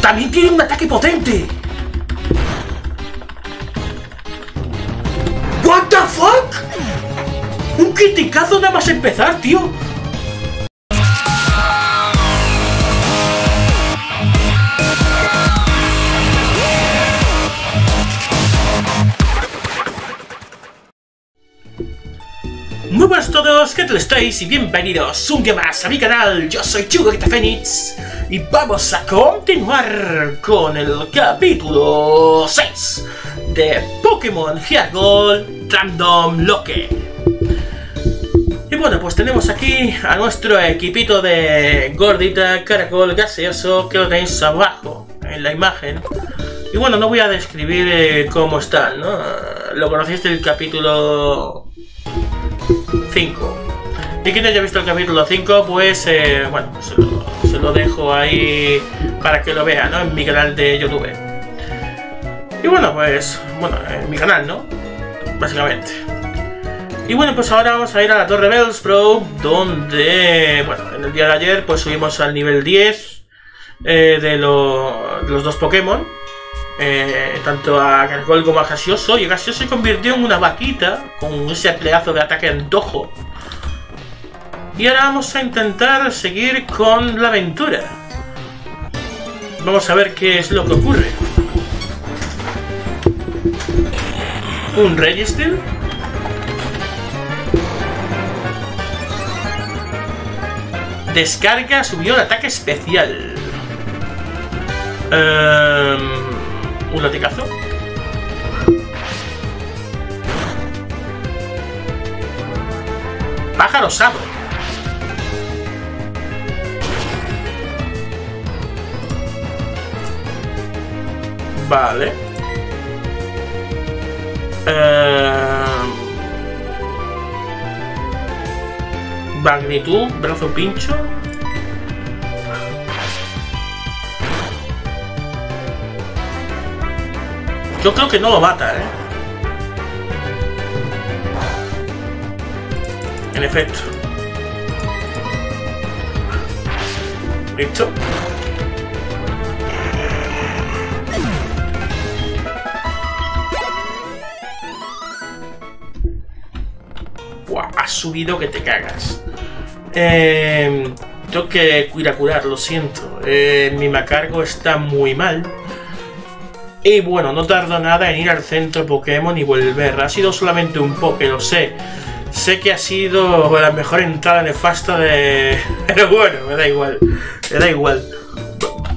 También tiene un ataque potente. What the fuck? Un criticazo nada más empezar, tío. Muy buenas a todos, ¿qué tal estáis? Y bienvenidos un día más a mi canal. Yo soy Ichigogeta Fénix y vamos a continuar con el capítulo 6 de Pokémon HeartGold Randomlocke. Y bueno, pues tenemos aquí a nuestro equipito de gordita, caracol, gaseoso, que lo tenéis abajo en la imagen. Y bueno, no voy a describir cómo están, ¿no? Lo conocéis del capítulo 5. Y quien haya visto el capítulo 5, pues bueno, se lo dejo ahí para que lo vea, ¿no? En mi canal de YouTube. Y bueno, pues, bueno, en mi canal, ¿no? Básicamente. Y bueno, pues ahora vamos a ir a la Torre Bellsprout, donde, bueno, en el día de ayer, pues subimos al nivel 10 de los dos Pokémon. Tanto a Caracol como a Gaseoso. Y Gaseoso se convirtió en una vaquita con ese plegazo de ataque antojo. Y ahora vamos a intentar seguir con la aventura. Vamos a ver qué es lo que ocurre. ¿Un Register? Descarga, subió el ataque especial. ¿Un latigazo? Pájaro sapo. Vale. Magnitud, brazo pincho. Yo creo que no lo mata, ¿eh? En efecto. ¿Listo? Buah, ha subido que te cagas. Tengo que ir a curar, lo siento. Mi macargo está muy mal. Y bueno, no tardo nada en ir al centro Pokémon y volver. Ha sido solamente un poke, lo sé. Sé que ha sido la mejor entrada nefasta de... Pero bueno, me da igual. Me da igual.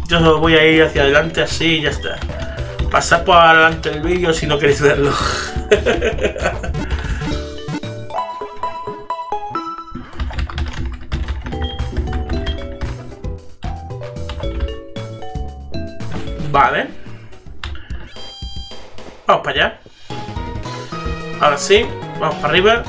Yo solo voy a ir hacia adelante así y ya está. Pasad por adelante el vídeo si no queréis verlo. Vale. Vamos para allá. Ahora sí, vamos para arriba.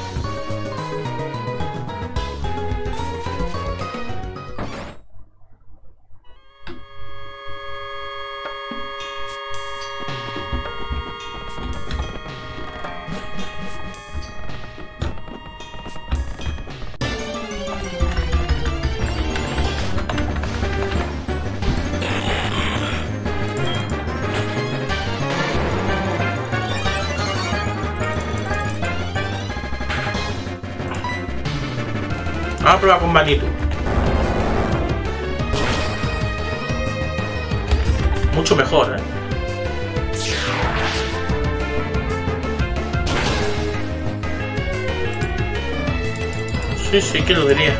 Vamos a probar con magnitud. Mucho mejor, ¿eh? Sí, sí, que lo diría.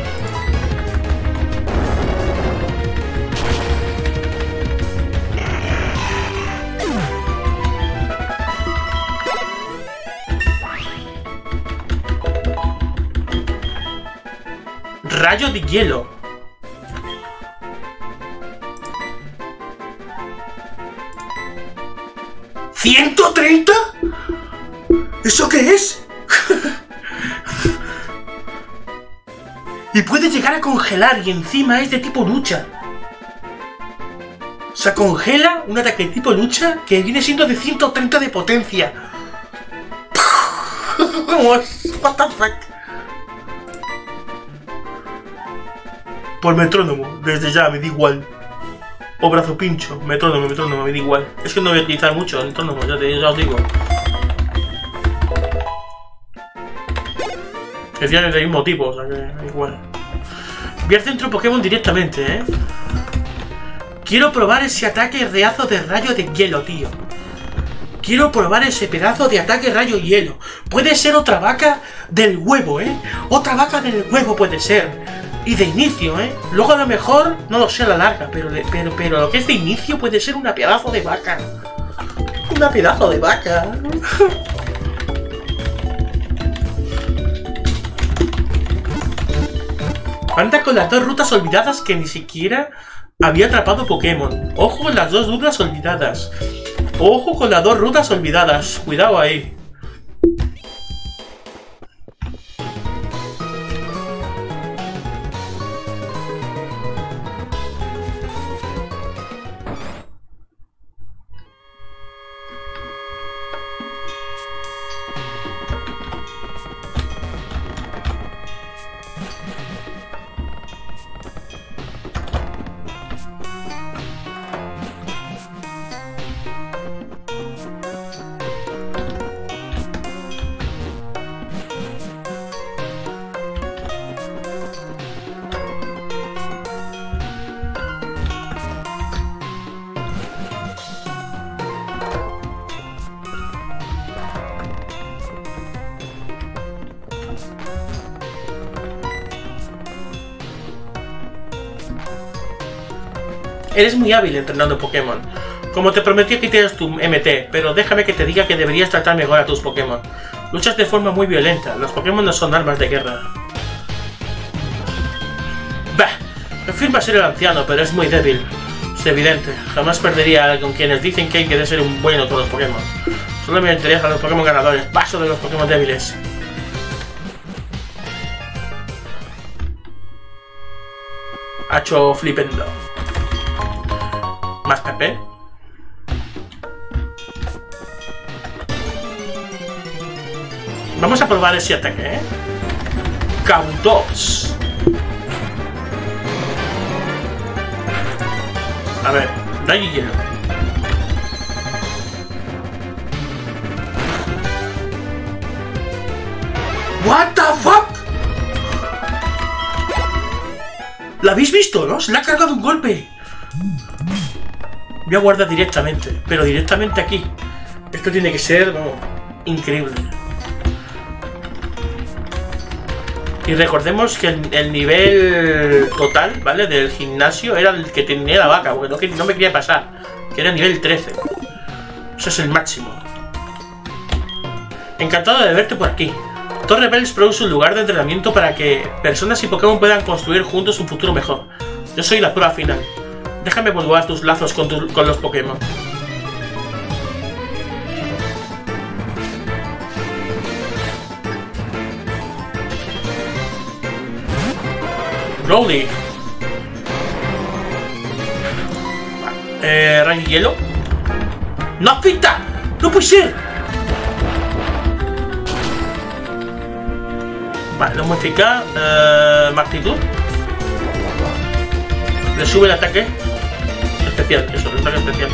Rayo de hielo. ¿130? ¿Eso qué es? Y puede llegar a congelar y encima es de tipo lucha. O sea, congela un ataque tipo lucha que viene siendo de 130 de potencia. What the fuck? Por metrónomo, desde ya me da igual. o brazo pincho, metrónomo, me da igual. Es que no voy a utilizar mucho el metrónomo, ya os digo. Que tienen del mismo tipo, o sea que da igual. Voy al centro Pokémon directamente, ¿eh? Quiero probar ese ataque reazo de rayo de hielo, tío. Quiero probar ese pedazo de ataque rayo hielo. Puede ser otra vaca del huevo, ¿eh? Otra vaca del huevo puede ser. Y de inicio, ¿eh? Luego a lo mejor, no lo sé a la larga, pero lo que es de inicio puede ser una pedazo de vaca. Una pedazo de vaca. Anda con las dos rutas olvidadas que ni siquiera había atrapado Pokémon. Ojo con las dos rutas olvidadas. Ojo con las dos rutas olvidadas. Cuidado ahí. Eres muy hábil entrenando Pokémon. Como te prometí, aquí tienes tu MT, pero déjame que te diga que deberías tratar mejor a tus Pokémon. Luchas de forma muy violenta. Los Pokémon no son armas de guerra. Bah, me firma ser el anciano, pero es muy débil. Es evidente. Jamás perdería con quienes dicen que hay que ser un bueno con los Pokémon. Solo me interesan los Pokémon ganadores. Paso de los Pokémon débiles. Hacho flipendo. Más PP. Vamos a probar ese ataque, ¿eh? Cautos. A ver, rayo hielo. What the fuck? ¿La habéis visto, no? Se la ha cargado un golpe. Voy a guardar directamente, pero directamente aquí. Esto tiene que ser, vamos, increíble. Y recordemos que el nivel total, ¿vale? Del gimnasio era el que tenía la vaca, porque no me quería pasar. Que era nivel 13. Eso es el máximo. Encantado de verte por aquí. Torre Bellsprout es un lugar de entrenamiento para que personas y Pokémon puedan construir juntos un futuro mejor. Yo soy la prueba final. Déjame bordear tus lazos con los Pokémon. Rowdy. Rayo hielo. ¡No pita! ¡No puede ser! Vale, lo modifica. Magnitud. Le sube el ataque. Especial, eso, el ataque especial.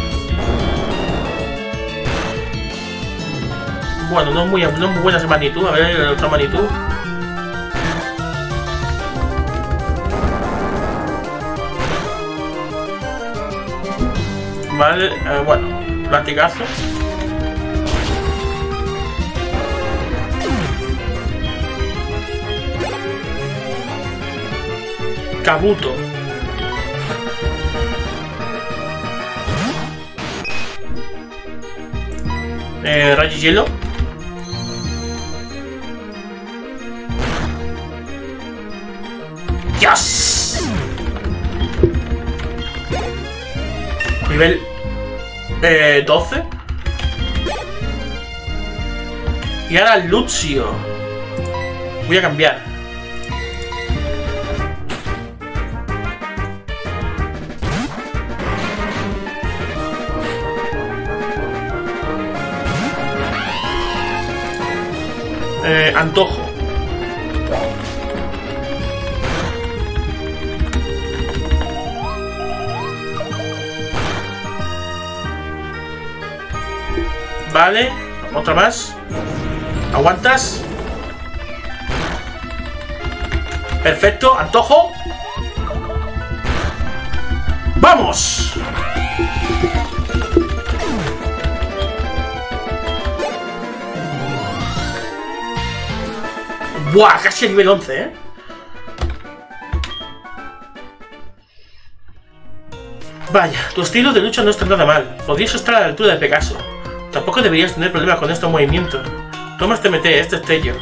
Bueno, no es muy buena esa magnitud. A ver, la otra magnitud. Vale, bueno, latigazo. Kabuto. Rayo hielo. ¡Yes! Nivel 12. Y ahora Lucio. Voy a cambiar. Antojo. Vale. Otra más. ¿Aguantas? Perfecto. Antojo. ¡Vamos! ¡Buah! Casi a nivel 11, ¿eh? Vaya, tu estilo de lucha no está nada mal. Podrías estar a la altura de Pegaso. Tampoco deberías tener problemas con estos movimientos. Toma este MT, este estello.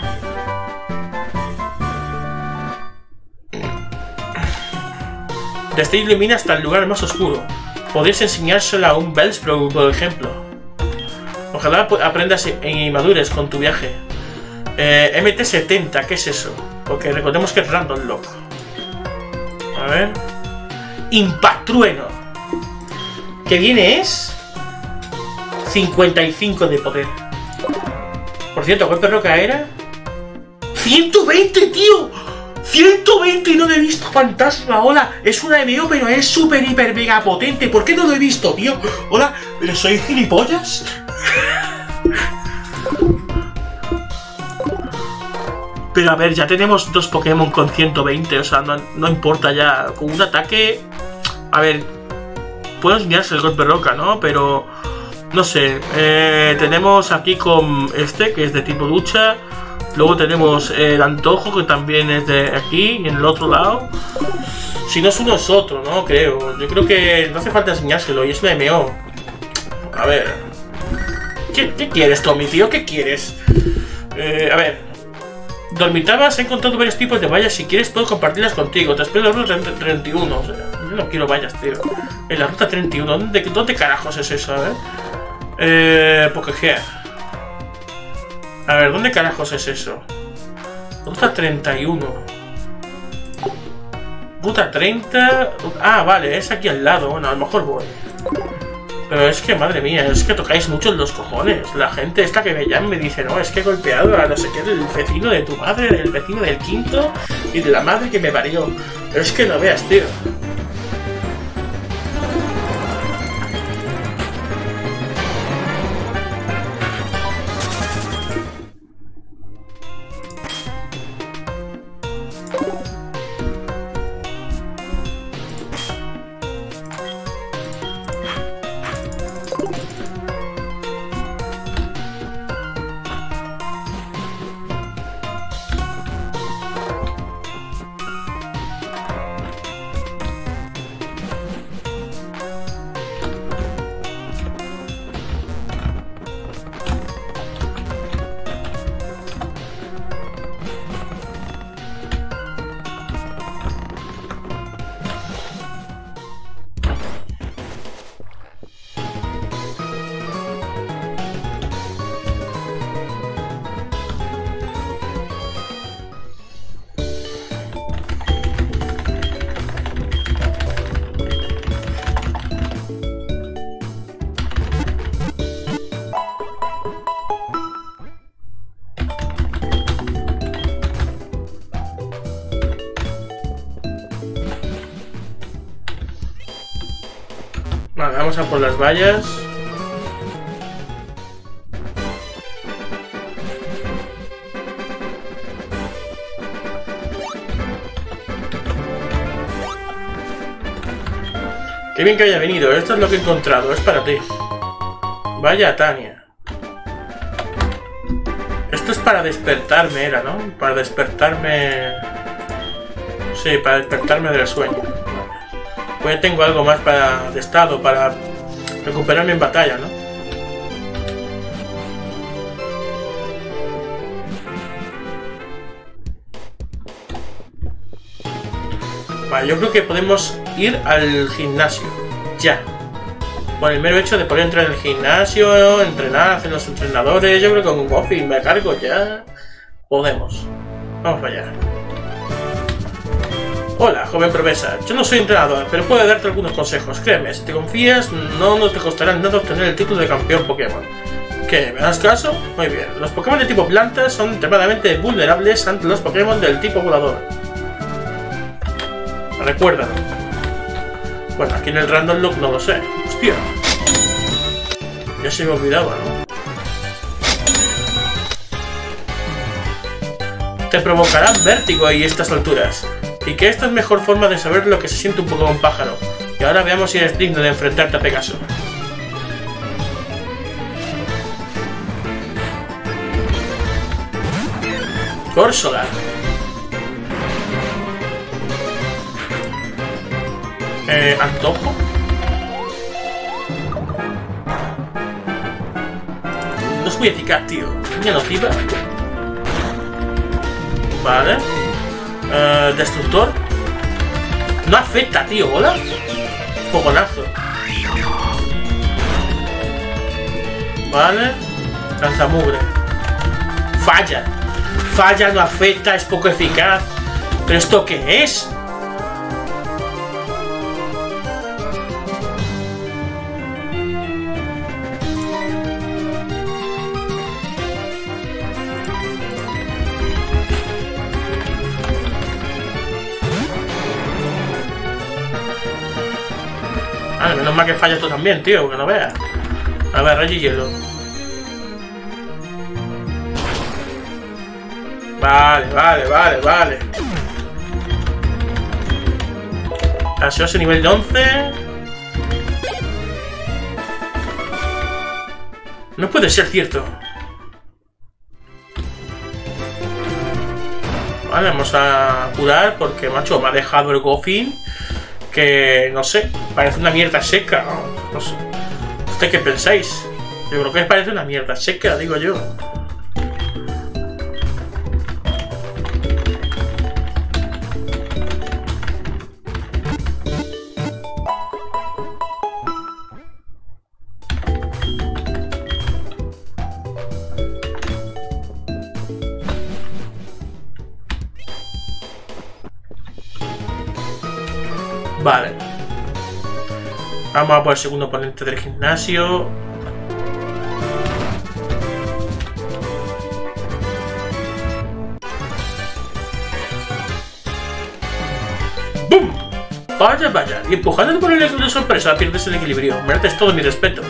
Destello ilumina hasta el lugar más oscuro. Podrías enseñárselo a un Bellsprout, por ejemplo. Ojalá aprendas y madures con tu viaje. MT70, ¿qué es eso? Porque recordemos que es Randomlocke. A ver. Impactrueno. Que viene es 55 de poder. Por cierto, ¿cuál perroca era? ¡120, tío! ¡120! Y no lo he visto, fantasma. Hola, es una MO, pero es súper, hiper, mega potente. ¿Por qué no lo he visto, tío? Hola, ¿pero soy gilipollas? Pero a ver, ya tenemos dos Pokémon con 120, o sea, no importa ya. Con un ataque... A ver, puedo enseñarse el golpe roca, ¿no? Pero... no sé, tenemos aquí con este, que es de tipo lucha. Luego tenemos el antojo, que también es de aquí, en el otro lado. Si no es uno, es otro, ¿no? Creo. Yo creo que no hace falta enseñárselo, y es una MO. A ver... ¿Qué quieres, Tommy, tío? ¿Qué quieres? A ver... Dormitabas, he encontrado varios tipos de vallas. Si quieres, puedo compartirlas contigo. Te espero en la ruta 31. O sea, yo no quiero vallas, tío. En la ruta 31. ¿Dónde carajos es eso? A ver. Pokégear. A ver, ¿dónde carajos es eso? Ruta 31. Ruta 30. Ah, vale, es aquí al lado. Bueno, a lo mejor voy. Pero es que, madre mía, es que tocáis mucho en los cojones. La gente esta que me llama me dice, no, es que he golpeado a no sé qué, del vecino de tu madre, del vecino del quinto y de la madre que me parió. Pero es que no veas, tío. Vale, vamos a por las vallas. Qué bien que haya venido, esto es lo que he encontrado, es para ti. Vaya, Tania. Esto es para despertarme, era, ¿no? Para despertarme... Sí, para despertarme del sueño. Pues tengo algo más para de estado, para recuperarme en batalla, ¿no? Vale, yo creo que podemos ir al gimnasio, ya. Por el mero hecho de poder entrar en el gimnasio, entrenar, hacer los entrenadores, yo creo que con un office me cargo ya. Podemos. Vamos para allá. Hola, joven promesa. Yo no soy entrenador, pero puedo darte algunos consejos. Créeme, si te confías, no te costará nada obtener el título de campeón Pokémon. ¿Qué? ¿Me das caso? Muy bien. Los Pokémon de tipo planta son extremadamente vulnerables ante los Pokémon del tipo volador. Recuérdalo. Bueno, aquí en el Randomlocke no lo sé. Hostia. Ya se me olvidaba, ¿no? te provocarán vértigo y estas alturas. Y que esta es mejor forma de saber lo que se siente un Pokémon pájaro. Y ahora veamos si eres digno de enfrentarte a Pegaso. Corsola. Antojo. No es muy eficaz, tío. Niña nociva. Vale. Destructor. No afecta, tío. Hola. Fogonazo. Vale. Lanzamugre. Falla. Falla, no afecta, es poco eficaz. ¿Pero esto qué es? Ah, menos mal que falla tú también, tío, que no veas. A ver, rayo y hielo. Vale. Gaseoso nivel 11. No puede ser cierto. Vale, vamos a curar porque, macho, me ha dejado el Goffin. Que no sé, parece una mierda seca. No sé. ¿Ustedes qué pensáis? Yo creo que parece una mierda seca, digo yo. Vale. Vamos a por el segundo oponente del gimnasio. ¡Bum! Vaya. Y empujándote por el equilibrio sorpresa, pierdes el equilibrio. Mereces todo mi respeto.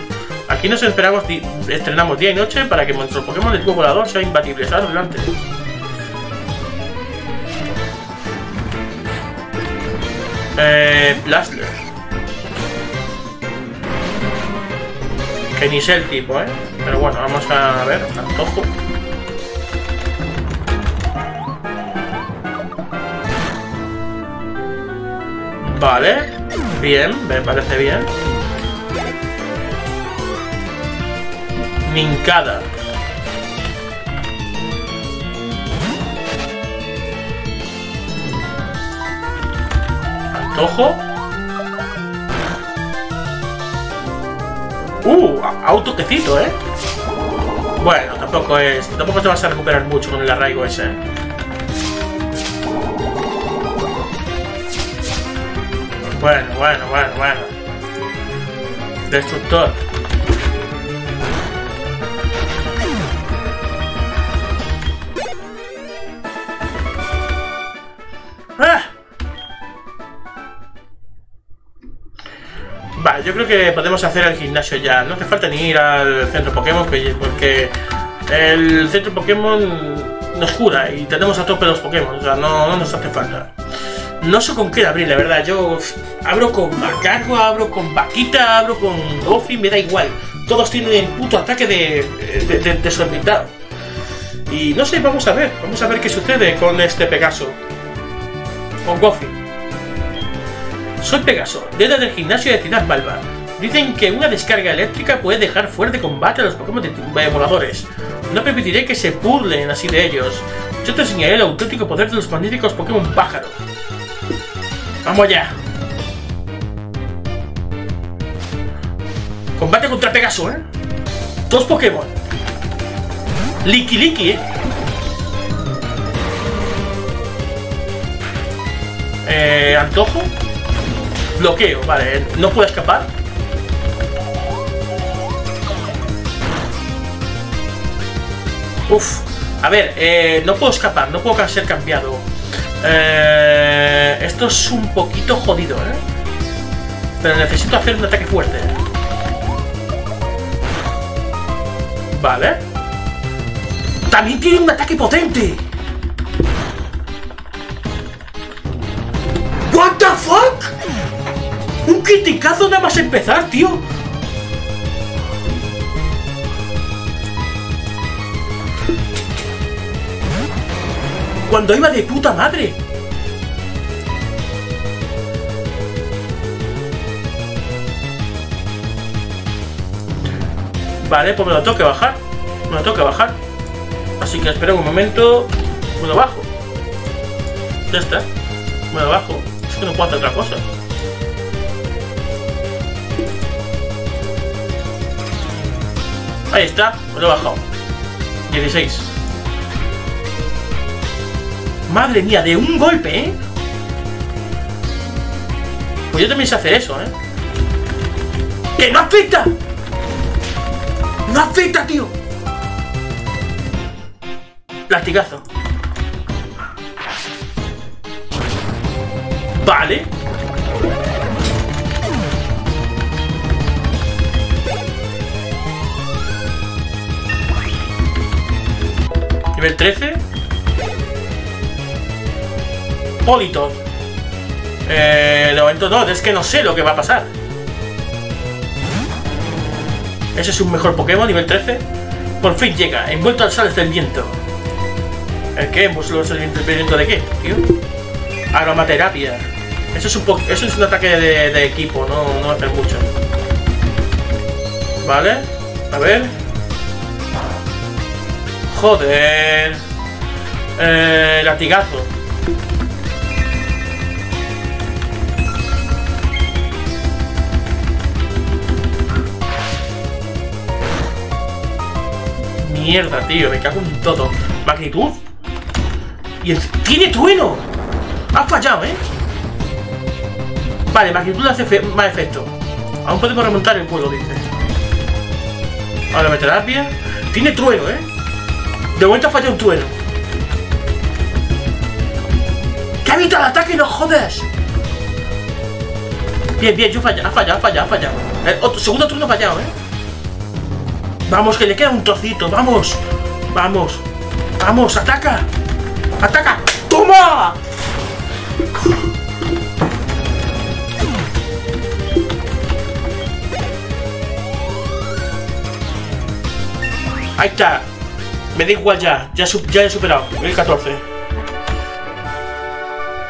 Aquí nos estrenamos día y noche para que nuestro Pokémon de tipo volador sea imbatible. Adelante. Blaster. Que ni sé el tipo, pero bueno, vamos a ver. Antojo. Vale. Bien, me parece bien. Mincada. Ojo. Autoquecito, Bueno, tampoco te vas a recuperar mucho con el arraigo ese. Bueno. Destructor. Yo creo que podemos hacer el gimnasio ya. No hace falta ni ir al centro Pokémon, porque el centro Pokémon nos cura y tenemos a tope los Pokémon. O sea, no nos hace falta. No sé con qué abrir, la verdad. Yo abro con Macargo, abro con Vaquita, abro con Goffin, me da igual. Todos tienen un puto ataque de su invitado. Y no sé, vamos a ver qué sucede con este Pegaso. Con Goffin. Soy Pegaso, líder del gimnasio de Ciudad Malva. Dicen que una descarga eléctrica puede dejar fuera de combate a los Pokémon voladores. No permitiré que se burlen así de ellos. Yo te enseñaré el auténtico poder de los magníficos Pokémon pájaro. ¡Vamos allá! Combate contra Pegaso, Dos Pokémon. Liquiliqui, Antojo. Bloqueo, vale, no puedo escapar. Uf, a ver, no puedo escapar, no puedo ser cambiado. Esto es un poquito jodido, Pero necesito hacer un ataque fuerte. Vale. También tiene un ataque potente. What the fuck? Un criticazo nada más empezar, tío. Cuando iba de puta madre. Vale, pues me lo tengo que bajar. Me lo tengo que bajar. Así que espera un momento. Me lo bajo. Ya está. Me lo bajo. Es que no puedo hacer otra cosa. Ahí está. Me lo he bajado. 16. Madre mía, de un golpe, ¿eh? Pues yo también sé hacer eso, ¿eh? ¡Que no afecta! ¡No afecta, tío! Plasticazo. Vale. Nivel 13. Polito. De momento no, es que no sé lo que va a pasar. Ese es un mejor Pokémon, nivel 13. Por fin llega, envuelto al sol del viento. ¿El qué? ¿Envuelto al sol del viento de qué, tío? Aromaterapia. Eso es un ataque de equipo, no hace mucho. Vale, a ver. Joder. Latigazo. Mierda, tío, me cago en todo. Magnitud. Y el... ¡Tiene trueno! Ha fallado, ¿eh? Vale, magnitud hace más efecto. Aún podemos remontar el pueblo, dice. Ahora me terapia. Tiene trueno, ¿eh? De momento ha fallado un trueno. ¡Que ha evitado el ataque, no jodas! Bien, bien, yo falla, ha fallado. El otro, segundo trueno ha fallado, ¿eh? Vamos, que le queda un trocito, vamos. Vamos, ataca. Ataca. ¡Toma! Ahí está. Me da igual ya. Ya he superado. El 14.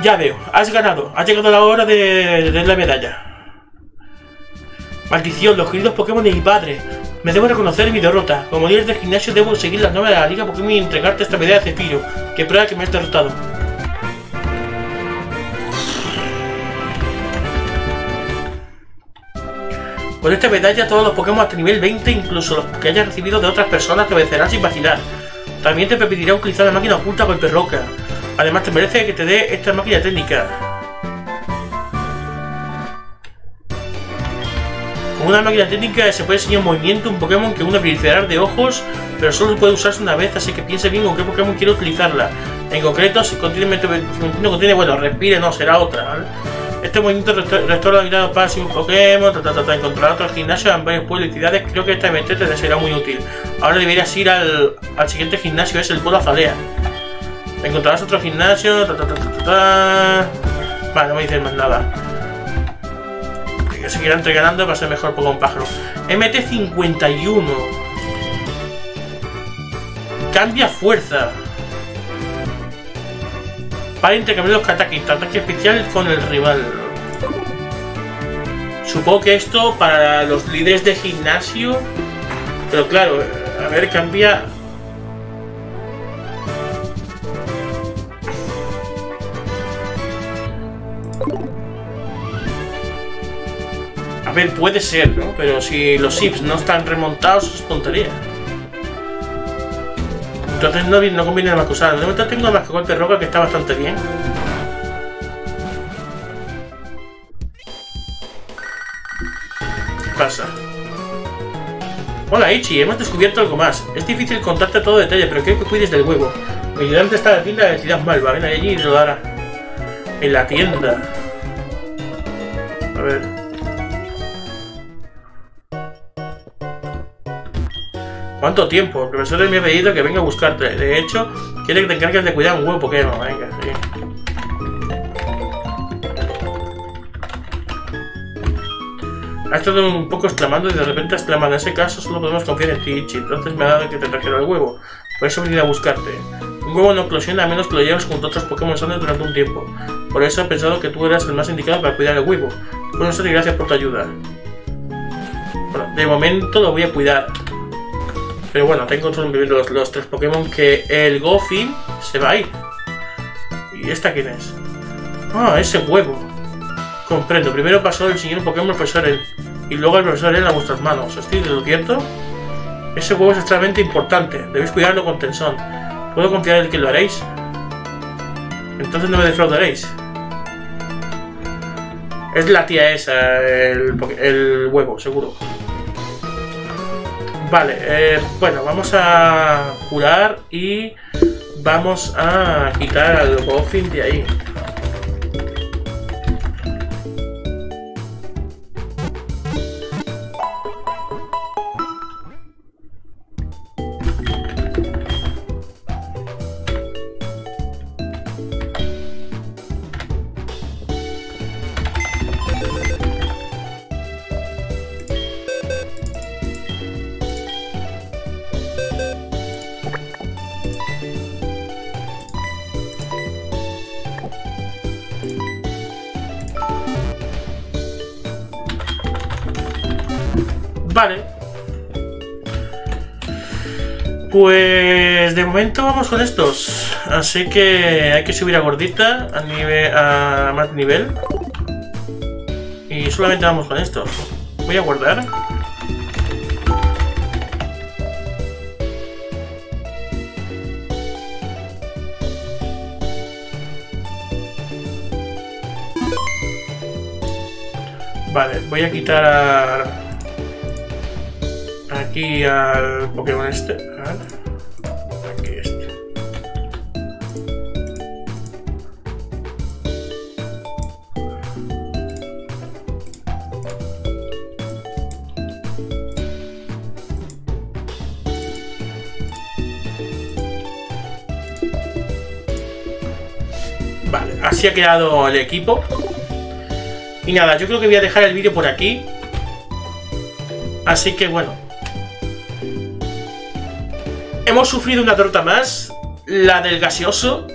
Ya veo. Has ganado. Ha llegado la hora de la medalla. Maldición, los queridos Pokémon de mi padre. Me debo reconocer mi derrota. Como líder del gimnasio debo seguir las normas de la liga Pokémon y entregarte esta medalla de Cepillo, que prueba que me has derrotado. Con esta medalla todos los Pokémon hasta nivel 20, incluso los que hayas recibido de otras personas, te vencerán sin vacilar. También te permitirá utilizar la máquina oculta golpe roca. Además te merece que te dé esta máquina técnica. Con una máquina técnica se puede enseñar un movimiento, un Pokémon que uno brillará de ojos, pero solo puede usarse una vez, así que piense bien con qué Pokémon quiere utilizarla. En concreto, si contiene, bueno, respire, no, será otra, ¿vale? Este movimiento restaura la vida para un Pokémon, encontrar otros gimnasios en varios pueblos y ciudades. Creo que esta evento te será muy útil. Ahora deberías ir al siguiente gimnasio, es el pueblo Azalea. Encontrarás otro gimnasio, Vale, no me dices más nada. Que seguirá entrenando para ser mejor Pokémon pájaro. MT51. Cambia fuerza. Para intercambiar los ataques, ataque especial con el rival. Supongo que esto para los líderes de gimnasio. Pero claro, a ver, cambia. A ver, puede ser, ¿no? Pero si los chips no están remontados, es tontería. Entonces no conviene nada más que usar. De momento tengo más que golpe de roca, que está bastante bien. ¿Qué pasa? Hola Ichi, hemos descubierto algo más. Es difícil contarte todo detalle, pero quiero que cuides del huevo. Mi ayudante está aquí en la ciudad malva. Ven allí y lo dará. En la tienda. A ver. ¿Cuánto tiempo? El profesor me ha pedido que venga a buscarte. De hecho, quiere que te encargues de cuidar un huevo Pokémon. Venga, sí. Ha estado un poco exclamando y de repente ha exclamado: en ese caso solo podemos confiar en ti, Ichi. Entonces me ha dado que te trajera el huevo. Por eso he venido a buscarte. Un huevo no eclosiona a menos que lo lleves junto a otros Pokémon sanos durante un tiempo. Por eso he pensado que tú eras el más indicado para cuidar el huevo. Bueno, eso, y gracias por tu ayuda. Bueno, de momento lo voy a cuidar. Pero bueno, tengo los tres Pokémon que el Goffin se va a ir. ¿Y esta quién es? Ah, ese huevo. Comprendo, primero pasó el señor Pokémon Profesor L, y luego el Profesor L a vuestras manos. ¿Estoy de lo cierto? Ese huevo es extremadamente importante, debéis cuidarlo con tensión. ¿Puedo confiar en que lo haréis? Entonces no me defraudaréis. Es la tía esa, el huevo, seguro. Vale, bueno, vamos a curar y vamos a quitar al Goffin de ahí. Vale, pues de momento vamos con estos, así que hay que subir a Gordita a más nivel y solamente vamos con estos. Voy a guardar. Vale, voy a quitar a... aquí al Pokémon este, aquí este. Vale, así ha quedado el equipo. Y nada, yo creo que voy a dejar el vídeo por aquí. Así que bueno, hemos sufrido una derrota más, la del gaseoso.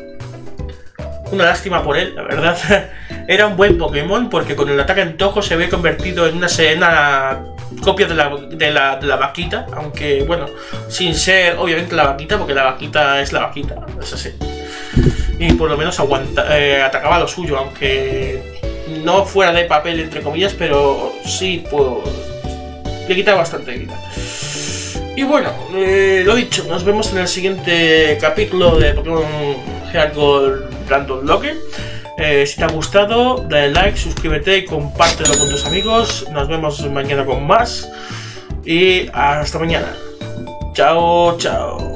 Una lástima por él, la verdad. Era un buen Pokémon porque con el ataque antojo se había convertido en una copia de la vaquita. Aunque, bueno, sin ser obviamente la vaquita, porque la vaquita es la vaquita, es así. Y por lo menos atacaba lo suyo, aunque no fuera de papel, entre comillas, pero sí, pues, le quitaba bastante vida. Y bueno, lo dicho, nos vemos en el siguiente capítulo de Pokémon HeartGold Randomlocke. Si te ha gustado, dale like, suscríbete y compártelo con tus amigos. Nos vemos mañana con más. Y hasta mañana. Chao, chao.